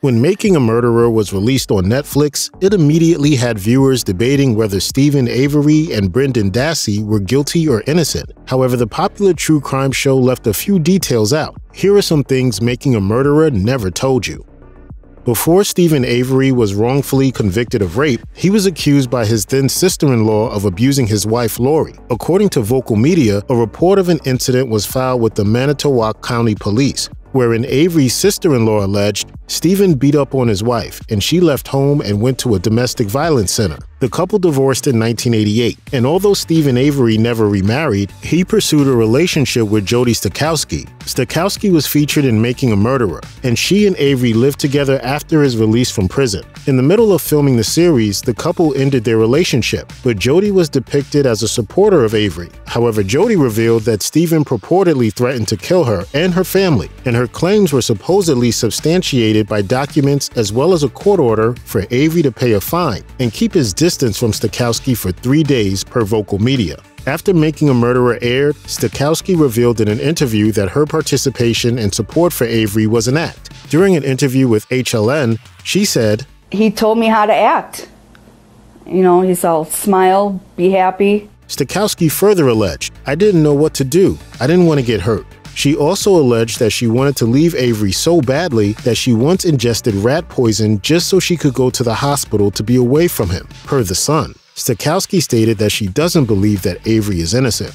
When Making a Murderer was released on Netflix, it immediately had viewers debating whether Steven Avery and Brendan Dassey were guilty or innocent. However, the popular true crime show left a few details out. Here are some things Making a Murderer never told you. Before Steven Avery was wrongfully convicted of rape, he was accused by his then sister-in-law of abusing his wife, Lori. According to Vocal Media, a report of an incident was filed with the Manitowoc County Police, wherein Avery's sister-in-law alleged Steven beat up on his wife, and she left home and went to a domestic violence center. The couple divorced in 1988, and although Steven Avery never remarried, he pursued a relationship with Jodi Stachowski. Stachowski was featured in Making a Murderer, and she and Avery lived together after his release from prison. In the middle of filming the series, the couple ended their relationship, but Jodi was depicted as a supporter of Avery. However, Jodi revealed that Steven purportedly threatened to kill her and her family, and her claims were supposedly substantiated by documents as well as a court order for Avery to pay a fine and keep his distance from Stachowski for 3 days per Vocal Media. After Making a Murderer aired, Stachowski revealed in an interview that her participation and support for Avery was an act. During an interview with HLN, she said, "He told me how to act. You know, he said, smile, be happy." Stachowski further alleged, "I didn't know what to do. I didn't want to get hurt." She also alleged that she wanted to leave Avery so badly that she once ingested rat poison just so she could go to the hospital to be away from him, per The Sun. Stachowski stated that she doesn't believe that Avery is innocent.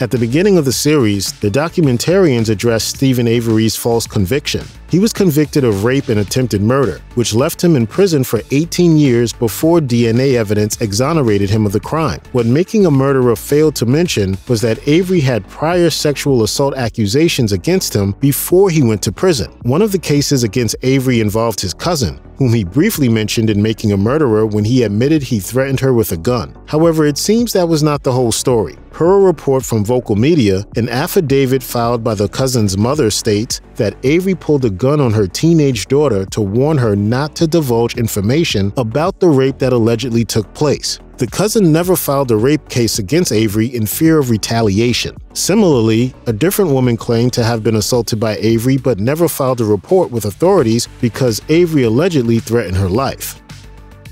At the beginning of the series, the documentarians addressed Steven Avery's false conviction. He was convicted of rape and attempted murder, which left him in prison for 18 years before DNA evidence exonerated him of the crime. What Making a Murderer failed to mention was that Avery had prior sexual assault accusations against him before he went to prison. One of the cases against Avery involved his cousin, whom he briefly mentioned in Making a Murderer when he admitted he threatened her with a gun. However, it seems that was not the whole story. Per a report from Vocal Media, an affidavit filed by the cousin's mother states that Avery pulled a gun on her teenage daughter to warn her not to divulge information about the rape that allegedly took place. The cousin never filed a rape case against Avery in fear of retaliation. Similarly, a different woman claimed to have been assaulted by Avery but never filed a report with authorities because Avery allegedly threatened her life.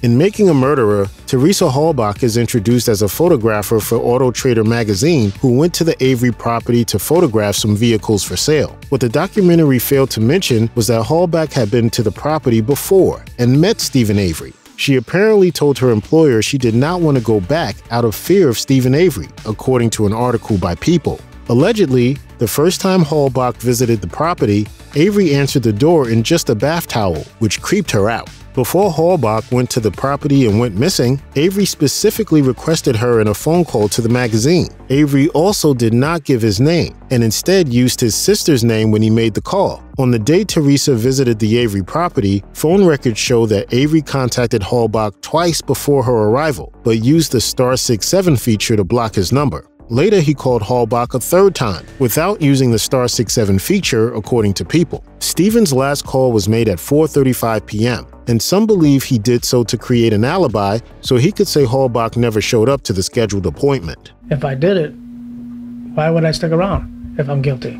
In Making a Murderer, Teresa Halbach is introduced as a photographer for Auto Trader magazine who went to the Avery property to photograph some vehicles for sale. What the documentary failed to mention was that Halbach had been to the property before and met Steven Avery. She apparently told her employer she did not want to go back out of fear of Steven Avery, according to an article by People. Allegedly, the first time Halbach visited the property, Avery answered the door in just a bath towel, which creeped her out. Before Halbach went to the property and went missing, Avery specifically requested her in a phone call to the magazine. Avery also did not give his name and instead used his sister's name when he made the call. On the day Teresa visited the Avery property, phone records show that Avery contacted Halbach twice before her arrival, but used the Star 67 feature to block his number. Later, he called Halbach a third time, without using the Star 67 feature, according to People. Steven's last call was made at 4:35 p.m., and some believe he did so to create an alibi so he could say Halbach never showed up to the scheduled appointment. If I did it, why would I stick around if I'm guilty?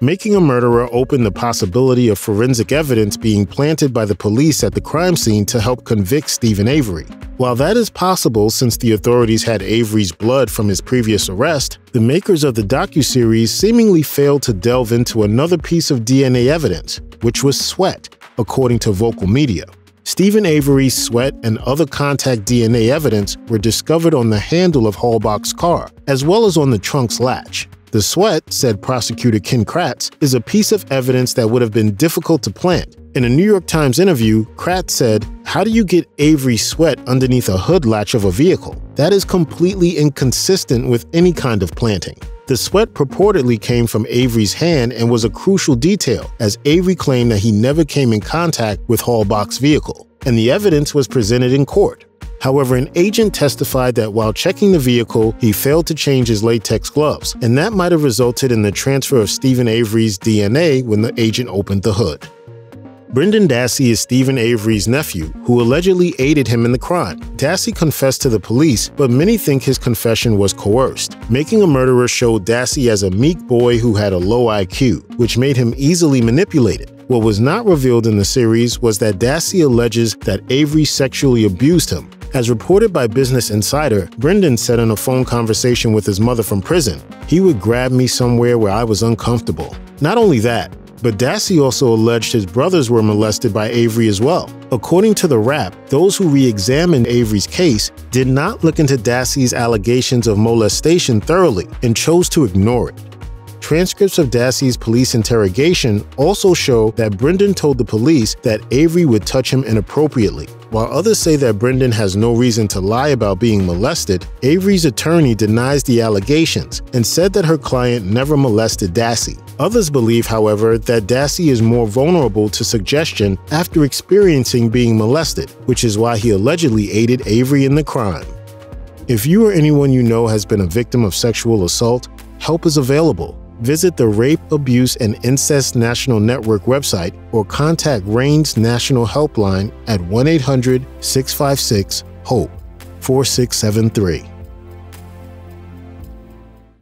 Making a Murderer opened the possibility of forensic evidence being planted by the police at the crime scene to help convict Steven Avery. While that is possible since the authorities had Avery's blood from his previous arrest, the makers of the docuseries seemingly failed to delve into another piece of DNA evidence, which was sweat, according to Vocal Media. Steven Avery's sweat and other contact DNA evidence were discovered on the handle of Halbach's car, as well as on the trunk's latch. The sweat, said prosecutor Ken Kratz, is a piece of evidence that would have been difficult to plant. In a New York Times interview, Kratz said, "How do you get Avery's sweat underneath a hood latch of a vehicle? That is completely inconsistent with any kind of planting." The sweat purportedly came from Avery's hand and was a crucial detail, as Avery claimed that he never came in contact with Halbach's vehicle, and the evidence was presented in court. However, an agent testified that while checking the vehicle, he failed to change his latex gloves, and that might have resulted in the transfer of Steven Avery's DNA when the agent opened the hood. Brendan Dassey is Steven Avery's nephew, who allegedly aided him in the crime. Dassey confessed to the police, but many think his confession was coerced. Making a Murderer showed Dassey as a meek boy who had a low IQ, which made him easily manipulated. What was not revealed in the series was that Dassey alleges that Avery sexually abused him. As reported by Business Insider, Brendan said in a phone conversation with his mother from prison, "He would grab me somewhere where I was uncomfortable." Not only that, but Dassey also alleged his brothers were molested by Avery as well. According to The Wrap, those who re-examined Avery's case did not look into Dassey's allegations of molestation thoroughly and chose to ignore it. Transcripts of Dassey's police interrogation also show that Brendan told the police that Avery would touch him inappropriately. While others say that Brendan has no reason to lie about being molested, Avery's attorney denies the allegations and said that her client never molested Dassey. Others believe, however, that Dassey is more vulnerable to suggestion after experiencing being molested, which is why he allegedly aided Avery in the crime. If you or anyone you know has been a victim of sexual assault, help is available. Visit the Rape, Abuse, and Incest National Network website or contact RAIN's National Helpline at 1-800-656-HOPE 4673.